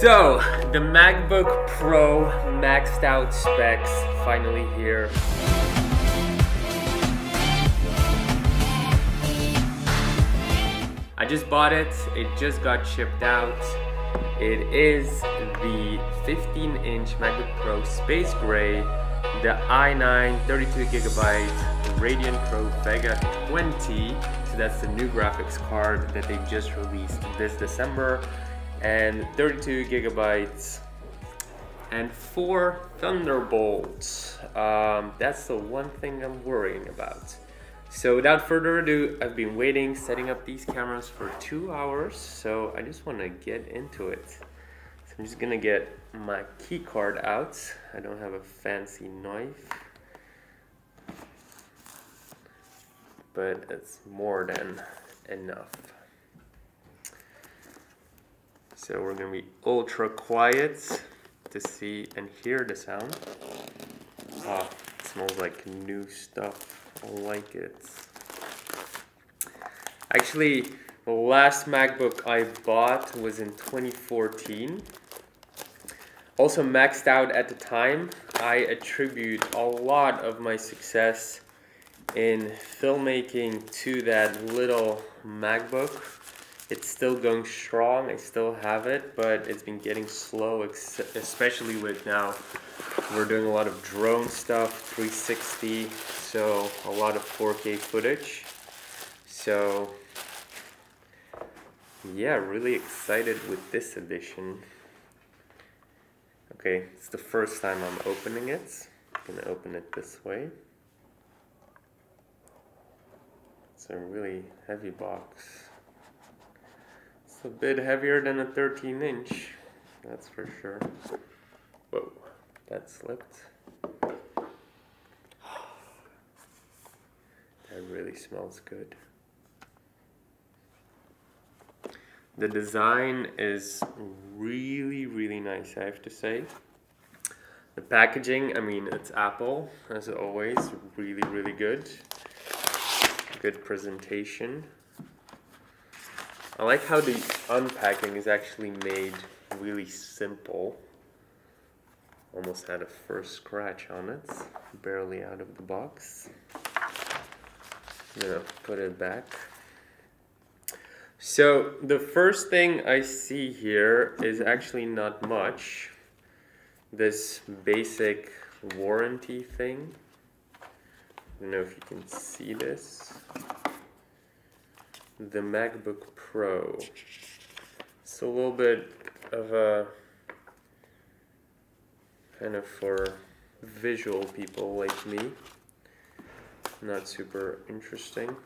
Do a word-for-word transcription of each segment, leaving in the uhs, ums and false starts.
So, the MacBook Pro maxed out specs finally here. I just bought it, it just got shipped out. It is the fifteen inch MacBook Pro Space Gray, the i nine thirty-two gigabyte Radeon Pro Vega twenty. So that's the new graphics card that they just released this December. And thirty-two gigabytes and four Thunderbolts. Um, that's the one thing I'm worrying about. So without further ado, I've been waiting, setting up these cameras for two hours. So I just want to get into it. So I'm just gonna get my key card out. I don't have a fancy knife, but it's more than enough. So we're gonna be ultra quiet to see and hear the sound. Ah, it smells like new stuff. I like it. Actually, the last MacBook I bought was in twenty fourteen. Also maxed out at the time. I attribute a lot of my success in filmmaking to that little MacBook. It's still going strong, I still have it, but it's been getting slow, especially with now. We're doing a lot of drone stuff, three sixty, so a lot of four K footage. So, yeah, really excited with this edition. Okay, it's the first time I'm opening it. I'm gonna open it this way. It's a really heavy box. A bit heavier than a thirteen inch, that's for sure. Whoa, that slipped. That really smells good. The design is really, really nice, I have to say. The packaging, I mean, it's Apple, as always, really, really good. Good presentation. I like how the unpacking is actually made really simple. Almost had a first scratch on it, barely out of the box. I'm gonna put it back. So the first thing I see here is actually not much. This basic warranty thing. I don't know if you can see this. The MacBook Pro. It's a little bit of a kind of for visual people like me. Not super interesting.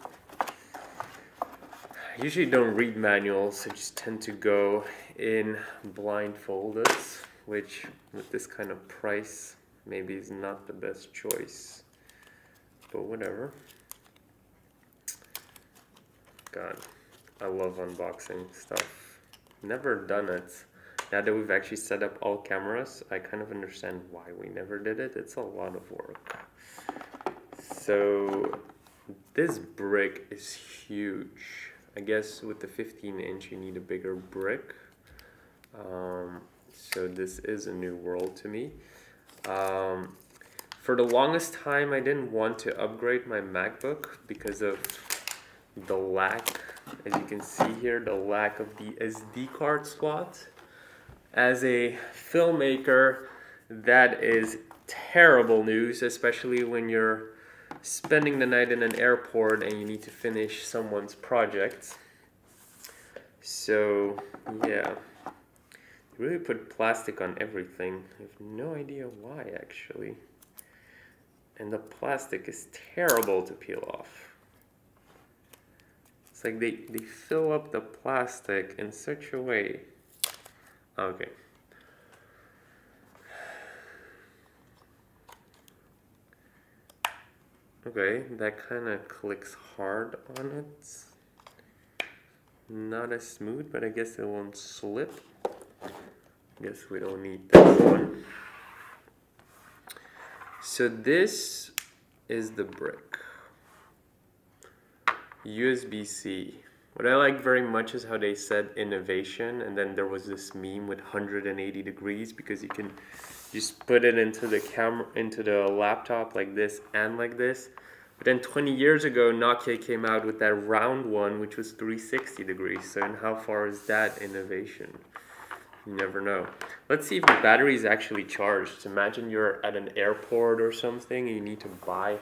I usually don't read manuals, I just tend to go in blindfolded, which with this kind of price maybe is not the best choice, but whatever. God, I love unboxing stuff. Never done it. Now that we've actually set up all cameras, I kind of understand why we never did it. It's a lot of work. So this brick is huge. I guess with the fifteen inch you need a bigger brick. Um, so this is a new world to me. Um, for the longest time I didn't want to upgrade my MacBook because of the lack, as you can see here, the lack of the S D card slot. As a filmmaker, that is terrible news, especially when you're spending the night in an airport and you need to finish someone's project. So, yeah. They really put plastic on everything. I have no idea why, actually. And the plastic is terrible to peel off. It's like they, they fill up the plastic in such a way. Okay. Okay, that kind of clicks hard on it. Not as smooth, but I guess it won't slip. Guess we don't need this one. So this is the brick. U S B-C, What I like very much is how they said innovation, and then there was this meme with one hundred eighty degrees, because you can just put it into the camera, into the laptop like this and like this. But then twenty years ago, Nokia came out with that round one, which was three hundred sixty degrees. So, and how far is that innovation? You never know. Let's see if the battery is actually charged. Imagine you're at an airport or something and you need to buy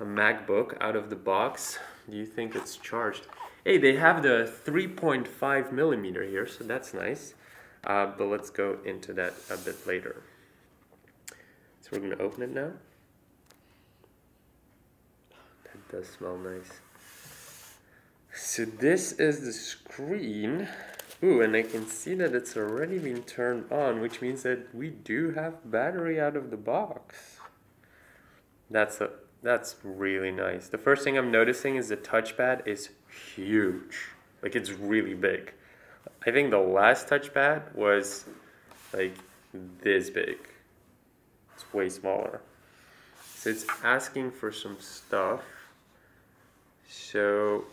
a MacBook out of the box. Do you think it's charged? Hey, they have the three point five millimeter here, so that's nice. Uh, but let's go into that a bit later. So we're going to open it now. That does smell nice. So this is the screen. Ooh, and I can see that it's already been turned on, which means that we do have battery out of the box. That's a, that's really nice. The first thing I'm noticing is the touchpad is huge. Like, it's really big. I think the last touchpad was like this big. It's way smaller. So it's asking for some stuff. So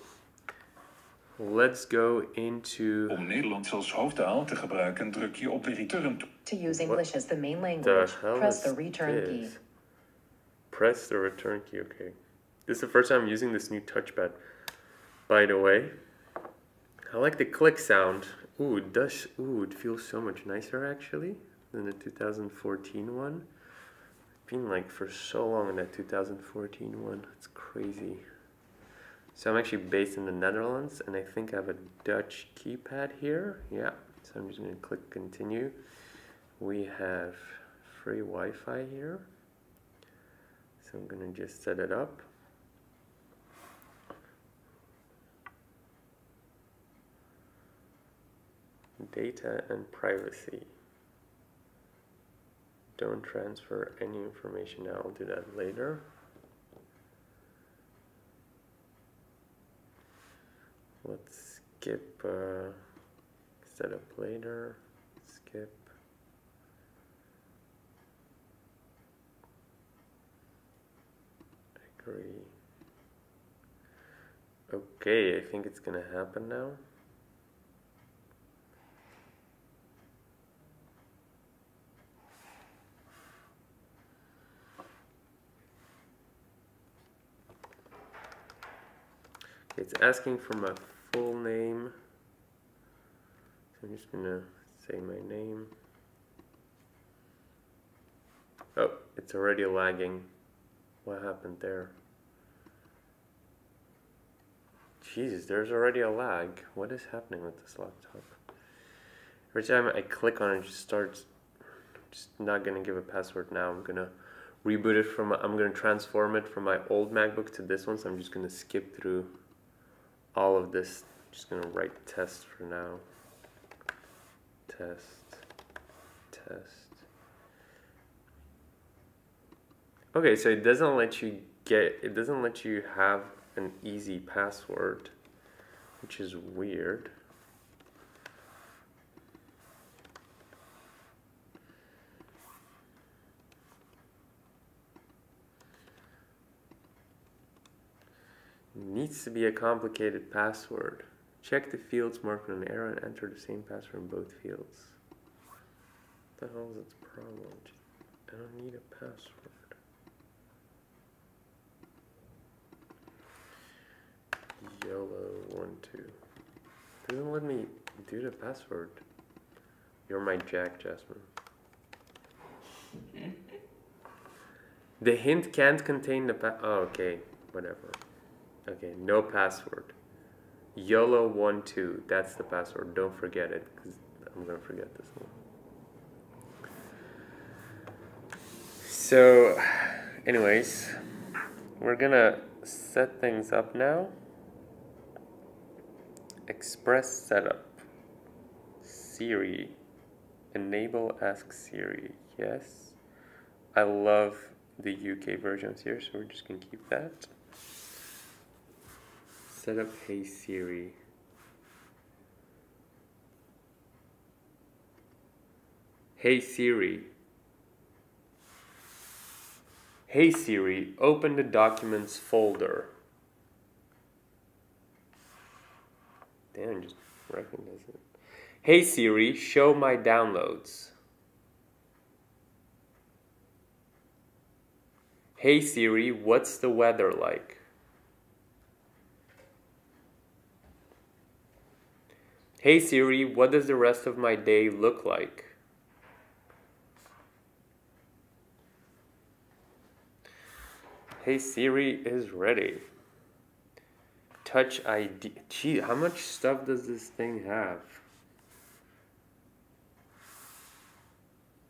let's go into... Om Nederlands als hoofdtaal te gebruiken, druk je op de return. To use English as the main language, the press the return this? key. Press the return key, okay. This is the first time I'm using this new touchpad, by the way. I like the click sound. Ooh, it does, ooh, it feels so much nicer, actually, than the two thousand fourteen one. I've been, like, for so long in that two thousand fourteen one. It's crazy. So I'm actually based in the Netherlands, and I think I have a Dutch keypad here. Yeah, so I'm just going to click continue. We have free Wi-Fi here. So I'm going to just set it up. Data and privacy. Don't transfer any information now. I'll do that later. Let's skip uh, setup later, skip. Agree. Okay, I think it's gonna happen now. It's asking for my full name, so I'm just going to say my name. Oh, it's already lagging. What happened there? Jesus, there's already a lag. What is happening with this laptop? Every time I click on it, it just starts. I'm just not going to give a password now. I'm going to reboot it from, I'm going to transform it from my old MacBook to this one, so I'm just going to skip through all of this. Just gonna write test for now. Test, test. Okay, so it doesn't let you get, it doesn't let you have an easy password, which is weird. Needs to be a complicated password. Check the fields marked on an arrow and enter the same password in both fields. What the hell is its problem? I don't need a password. YOLO one two. Doesn't let me do the password. You're my Jack, Jasmine. The hint can't contain the pa- oh, okay, whatever. Okay, no password. YOLO one two, that's the password. Don't forget it, because I'm going to forget this one. So, anyways, we're going to set things up now. Express setup. Siri. Enable Ask Siri. Yes. I love the U K versions here, so we're just going to keep that. Set up Hey Siri. Hey Siri. Hey Siri, open the documents folder. Damn, just recognize it. Hey Siri, show my downloads. Hey Siri, what's the weather like? Hey Siri, what does the rest of my day look like? Hey Siri is ready. Touch I D. Gee, how much stuff does this thing have?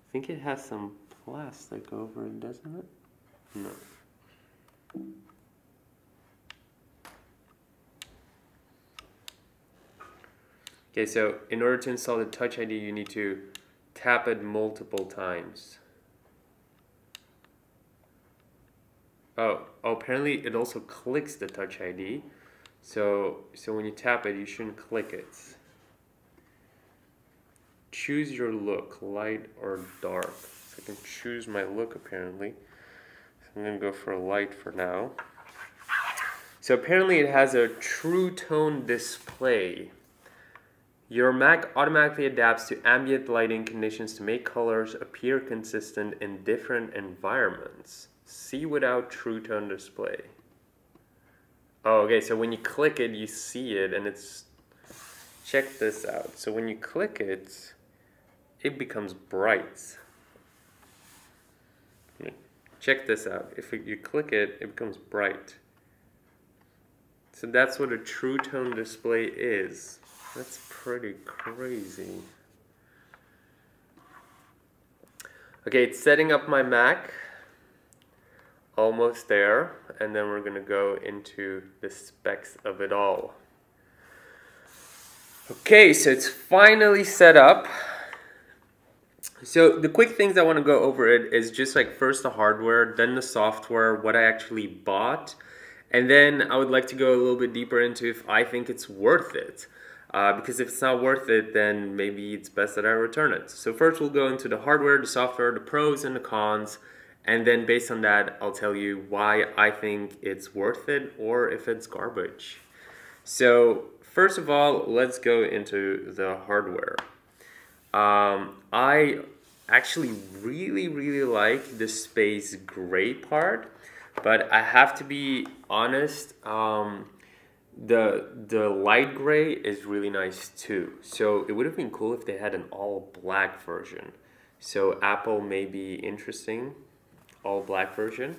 I think it has some plastic over it, doesn't it? No. Okay, so in order to install the Touch I D, you need to tap it multiple times. Oh, oh, apparently it also clicks the Touch I D. So, so when you tap it, you shouldn't click it. Choose your look, light or dark. So I can choose my look apparently. I'm gonna go for light for now. So apparently it has a True Tone display. Your Mac automatically adapts to ambient lighting conditions to make colors appear consistent in different environments. See without True Tone display. Oh, okay, so when you click it, you see it, and it's... Check this out. So when you click it, it becomes bright. Check this out. If you click it, it becomes bright. So that's what a True Tone display is. That's pretty crazy. Okay, it's setting up my Mac. Almost there. And then we're going to go into the specs of it all. Okay, so it's finally set up. So the quick things I want to go over it is just like first the hardware, then the software, what I actually bought, and then I would like to go a little bit deeper into if I think it's worth it. Uh, because if it's not worth it, then maybe it's best that I return it. So first we'll go into the hardware, the software, the pros and the cons, and then based on that, I'll tell you why I think it's worth it or if it's garbage. So first of all, let's go into the hardware. Um, I actually really, really like the Space Gray part, but I have to be honest, um, the, the light gray is really nice too. So it would have been cool if they had an all black version. So Apple may be interesting, all black version.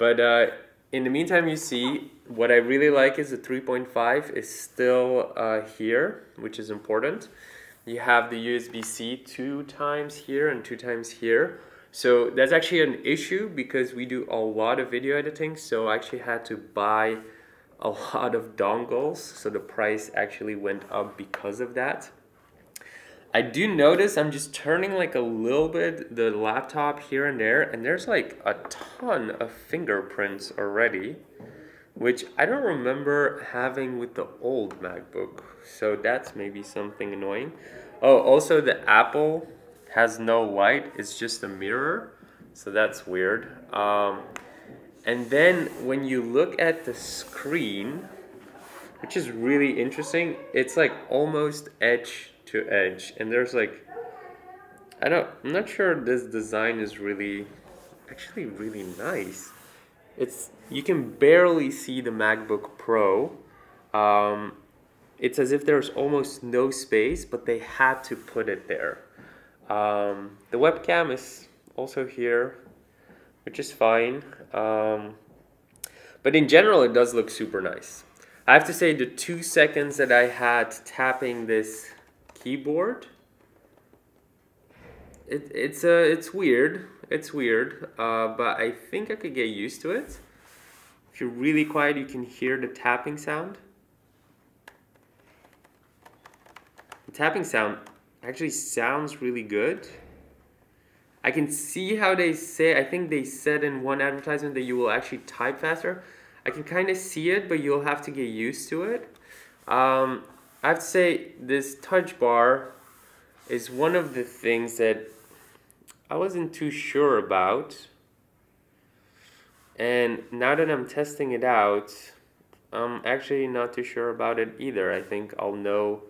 But uh, in the meantime, you see, what I really like is the three point five is still uh, here, which is important. You have the U S B C two times here and two times here. So that's actually an issue because we do a lot of video editing. So I actually had to buy a lot of dongles. So the price actually went up because of that. I do notice I'm just turning like a little bit the laptop here and there, and there's like a ton of fingerprints already, which I don't remember having with the old MacBook. So that's maybe something annoying. Oh, also the Apple has no light, it's just a mirror. So that's weird. Um, and then when you look at the screen, which is really interesting, it's like almost edge to edge. And there's like, I don't, I'm not sure this design is really, actually really nice. It's, you can barely see the MacBook Pro. Um, It's as if there's almost no space, but they had to put it there. Um, the webcam is also here, which is fine. Um, but in general, it does look super nice. I have to say the two seconds that I had tapping this keyboard, it, it's, uh, it's weird, it's weird, uh, but I think I could get used to it. If you're really quiet, you can hear the tapping sound. Tapping sound actually sounds really good. I can see how they say, I think they said in one advertisement that you will actually type faster. I can kind of see it, but you'll have to get used to it. Um, I have to say this touch bar is one of the things that I wasn't too sure about. And now that I'm testing it out, I'm actually not too sure about it either. I think I'll know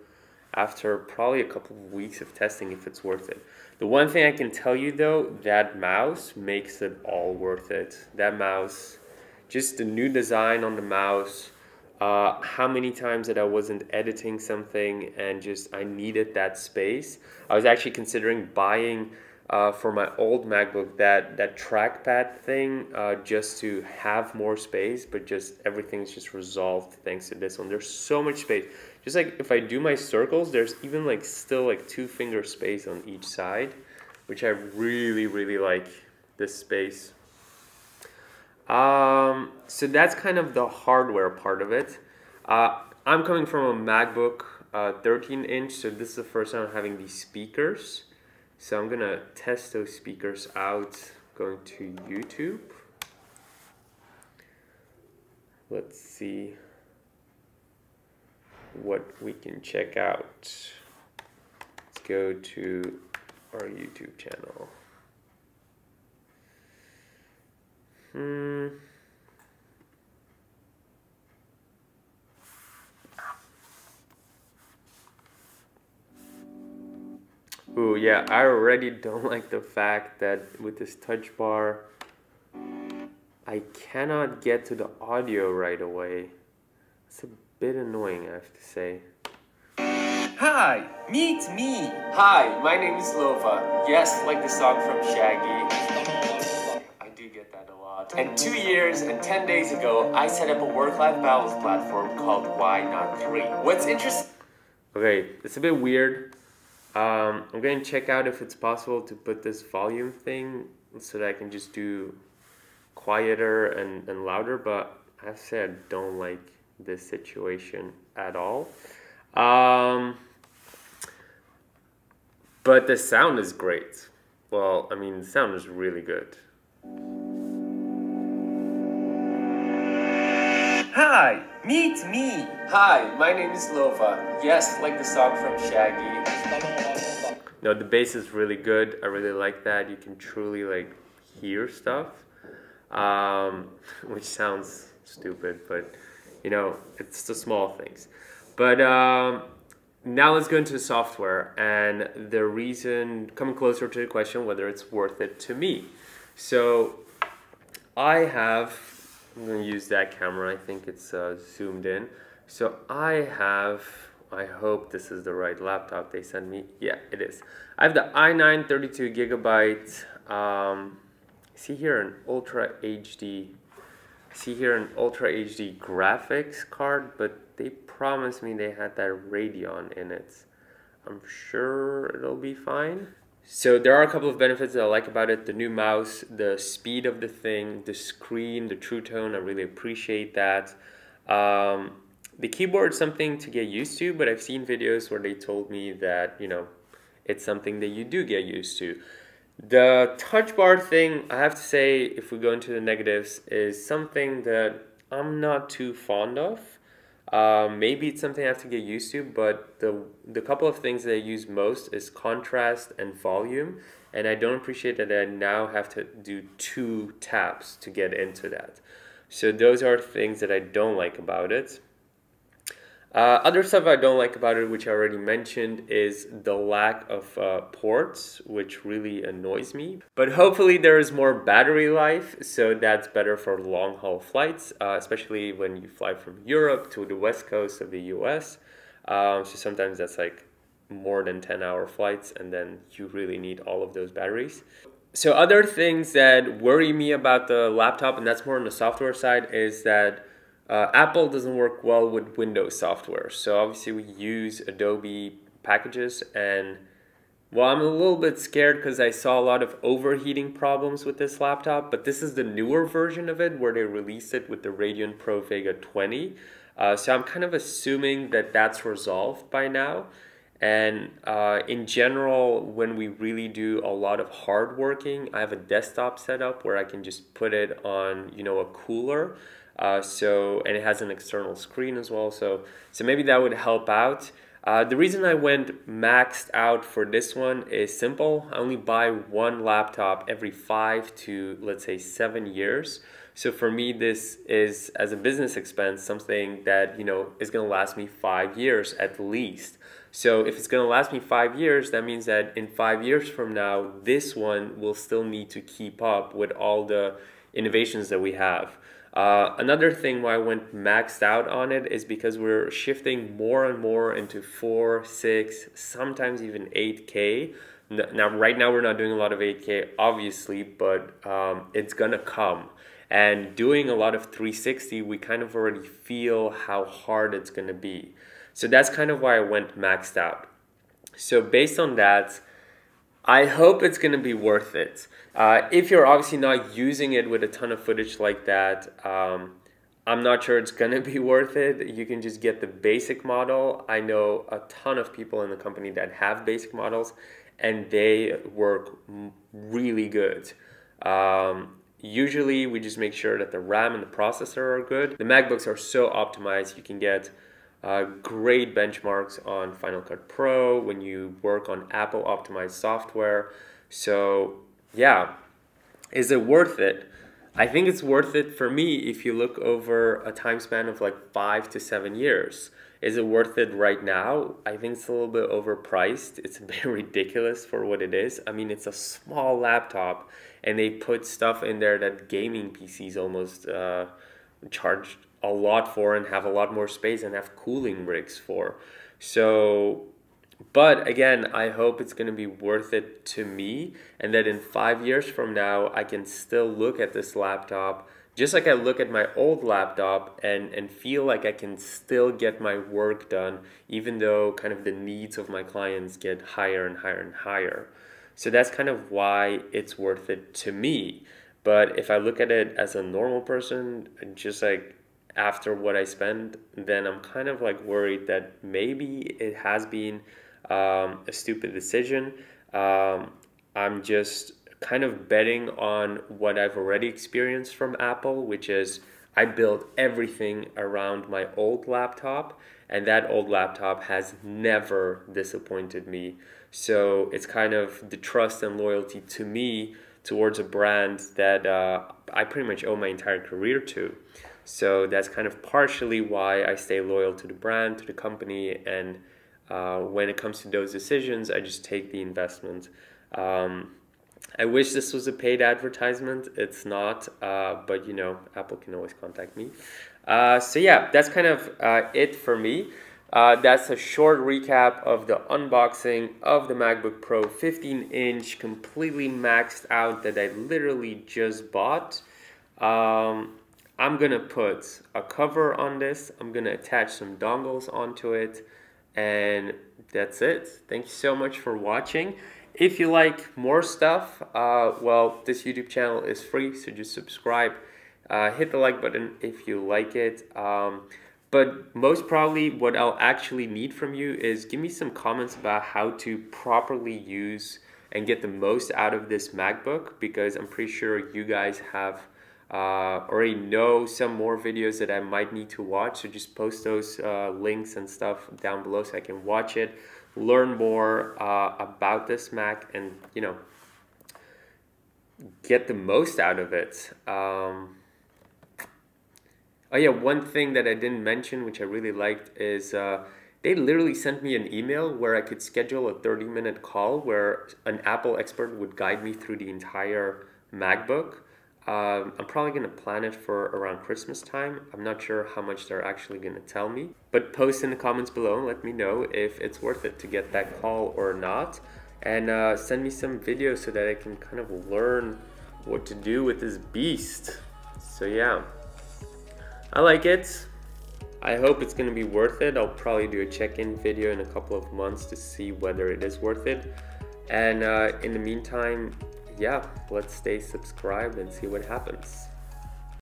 after probably a couple of weeks of testing if it's worth it. The one thing I can tell you though, that mouse makes it all worth it. That mouse, just the new design on the mouse, uh, how many times that I wasn't editing something and just I needed that space. I was actually considering buying Uh, for my old MacBook that that trackpad thing uh, just to have more space, but just everything's just resolved thanks to this one. There's so much space. Just like if I do my circles, there's even like still like two finger space on each side, which I really really like this space. Um, so that's kind of the hardware part of it. Uh, I'm coming from a MacBook uh, thirteen inch, so this is the first time I'm having these speakers. So I'm gonna test those speakers out, going to YouTube. Let's see what we can check out. Let's go to our YouTube channel. Hmm. Ooh, yeah, I already don't like the fact that with this touch bar, I cannot get to the audio right away. It's a bit annoying, I have to say. Hi, meet me. Hi, my name is Lova. Yes, like the song from Shaggy. I do get that a lot. And two years and ten days ago, I set up a work-life balance platform called Why Not Three. What's interesting... Okay, it's a bit weird. Um, I'm going to check out if it's possible to put this volume thing so that I can just do quieter and, and louder, but I have to say I don't like this situation at all. Um, but the sound is great. Well, I mean, the sound is really good. Hi, meet me. Hi, my name is Lova. Yes, like the song from Shaggy. No, the bass is really good. I really like that. You can truly like hear stuff, um, which sounds stupid, but you know, it's the small things. But um, now let's go into software and the reason, coming closer to the question whether it's worth it to me. So I have... I'm going to use that camera. I think it's uh, zoomed in. So I have, I hope this is the right laptop they sent me. Yeah, it is. I have the i nine thirty-two gigabyte. Um, see here an Ultra H D. See here an Ultra H D graphics card, but they promised me they had that Radeon in it. I'm sure it'll be fine. So there are a couple of benefits that I like about it. The new mouse, the speed of the thing, the screen, the True Tone, I really appreciate that. Um, the keyboard is something to get used to, but I've seen videos where they told me that, you know, it's something that you do get used to. The touch bar thing, I have to say, if we go into the negatives, is something that I'm not too fond of. Uh, maybe it's something I have to get used to, but the the couple of things that I use most is contrast and volume, and I don't appreciate that I now have to do two taps to get into that. So those are things that I don't like about it. Uh, other stuff I don't like about it, which I already mentioned, is the lack of uh, ports, which really annoys me. But hopefully there is more battery life, so that's better for long-haul flights, uh, especially when you fly from Europe to the west coast of the U S. Um, so sometimes that's like more than ten hour flights, and then you really need all of those batteries. So other things that worry me about the laptop, and that's more on the software side, is that Uh, Apple doesn't work well with Windows software. So obviously we use Adobe packages, and well, I'm a little bit scared because I saw a lot of overheating problems with this laptop, but this is the newer version of it where they released it with the Radeon Pro Vega twenty. Uh, so I'm kind of assuming that that's resolved by now. And uh, in general, when we really do a lot of hard working, I have a desktop setup where I can just put it on, you know, a cooler. Uh, so, and it has an external screen as well, so so maybe that would help out. Uh, the reason I went maxed out for this one is simple. I only buy one laptop every five to, let's say, seven years. So for me, this is, as a business expense, something that, you know, is going to last me five years at least. So if it's going to last me five years, that means that in five years from now, this one will still need to keep up with all the innovations that we have. Uh, another thing why I went maxed out on it is because we're shifting more and more into four, six, sometimes even eight K. Now, right now, we're not doing a lot of eight K, obviously, but um, it's gonna come. And doing a lot of three sixty, we kind of already feel how hard it's gonna be. So that's kind of why I went maxed out. So based on that, I hope it's gonna be worth it. Uh, if you're obviously not using it with a ton of footage like that, um, I'm not sure it's gonna be worth it. You can just get the basic model. I know a ton of people in the company that have basic models, and they work really good. Um, usually we just make sure that the RAM and the processor are good. The MacBooks are so optimized, you can get uh, great benchmarks on Final Cut Pro when you work on Apple optimized software. So yeah, is it worth it? I think it's worth it for me if you look over a time span of like five to seven years. Is it worth it right now? I think it's a little bit overpriced. It's a bit ridiculous for what it is. I mean, it's a small laptop, and they put stuff in there that gaming P Cs almost uh, charge a lot for and have a lot more space and have cooling rigs for. So, but again, I hope it's gonna be worth it to me, and that in five years from now, I can still look at this laptop just like I look at my old laptop and, and feel like I can still get my work done, even though kind of the needs of my clients get higher and higher and higher. So that's kind of why it's worth it to me. But if I look at it as a normal person, just like after what I spend, then I'm kind of like worried that maybe it has been um, a stupid decision. Um, I'm just kind of betting on what I've already experienced from Apple, which is I built everything around my old laptop, and that old laptop has never disappointed me. So it's kind of the trust and loyalty to me towards a brand that uh, I pretty much owe my entire career to. So that's kind of partially why I stay loyal to the brand, to the company, and uh, when it comes to those decisions, I just take the investment. Um, I wish this was a paid advertisement. It's not, uh, but you know, Apple can always contact me. Uh, so yeah, that's kind of uh, it for me. Uh, that's a short recap of the unboxing of the MacBook Pro fifteen inch, completely maxed out, that I literally just bought. Um, I'm gonna put a cover on this. I'm gonna attach some dongles onto it, and that's it. Thank you so much for watching. If you like more stuff, uh, well, this YouTube channel is free, so just subscribe. Uh, hit the like button if you like it. Um, but most probably what I'll actually need from you is give me some comments about how to properly use and get the most out of this MacBook, because I'm pretty sure you guys have uh, already know some more videos that I might need to watch. So just post those uh, links and stuff down below so I can watch it, learn more uh, about this Mac, and you know, get the most out of it. Um, oh yeah, one thing that I didn't mention, which I really liked, is uh, they literally sent me an email where I could schedule a thirty minute call where an Apple expert would guide me through the entire MacBook. Um, I'm probably gonna plan it for around Christmas time. I'm not sure how much they're actually gonna tell me, but post in the comments below and let me know if it's worth it to get that call or not. And uh, send me some videos so that I can kind of learn what to do with this beast. So yeah, I like it. I hope it's gonna be worth it. I'll probably do a check-in video in a couple of months to see whether it is worth it. And uh, in the meantime, yeah, let's stay subscribed and see what happens.